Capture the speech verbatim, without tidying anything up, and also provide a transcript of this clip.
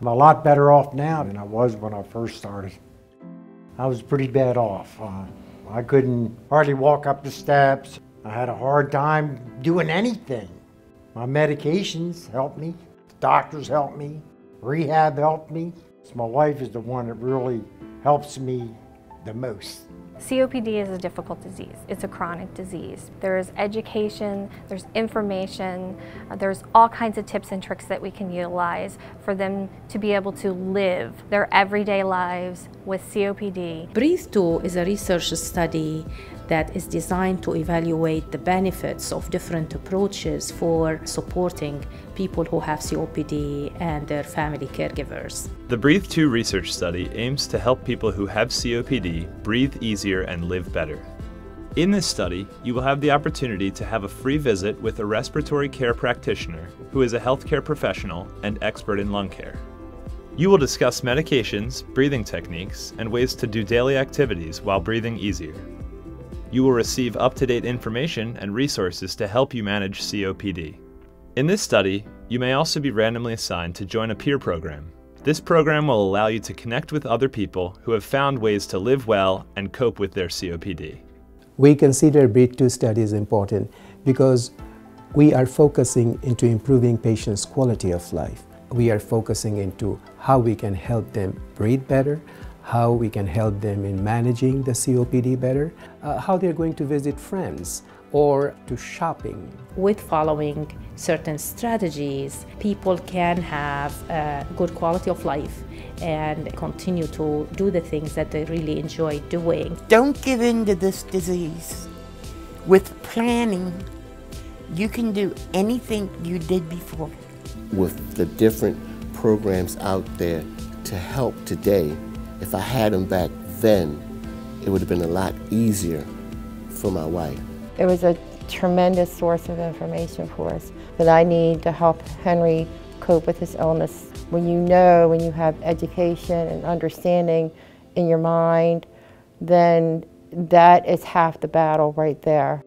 I'm a lot better off now than I was when I first started. I was pretty bad off. Uh, I couldn't hardly walk up the steps. I had a hard time doing anything. My medications helped me. The doctors helped me. Rehab helped me. So my wife is the one that really helps me the most. C O P D is a difficult disease. It's a chronic disease. There's education, there's information, there's all kinds of tips and tricks that we can utilize for them to be able to live their everyday lives with C O P D. BREATHE two is a research study that is designed to evaluate the benefits of different approaches for supporting people who have C O P D and their family caregivers. The BREATHE two research study aims to help people who have C O P D breathe easier and live better. In this study, you will have the opportunity to have a free visit with a respiratory care practitioner who is a healthcare professional and expert in lung care. You will discuss medications, breathing techniques, and ways to do daily activities while breathing easier. You will receive up-to-date information and resources to help you manage C O P D. In this study, you may also be randomly assigned to join a peer program. This program will allow you to connect with other people who have found ways to live well and cope with their C O P D. We consider BREATHE two study is important because we are focusing into improving patients' quality of life. We are focusing into how we can help them breathe better, how we can help them in managing the C O P D better, uh, how they're going to visit friends or to shopping. With following certain strategies, people can have a good quality of life and continue to do the things that they really enjoy doing. Don't give in to this disease. With planning, you can do anything you did before. With the different programs out there to help today, if I had him back then, it would have been a lot easier for my wife. It was a tremendous source of information for us that I need to help Henry cope with his illness. When you know, when you have education and understanding in your mind, then that is half the battle right there.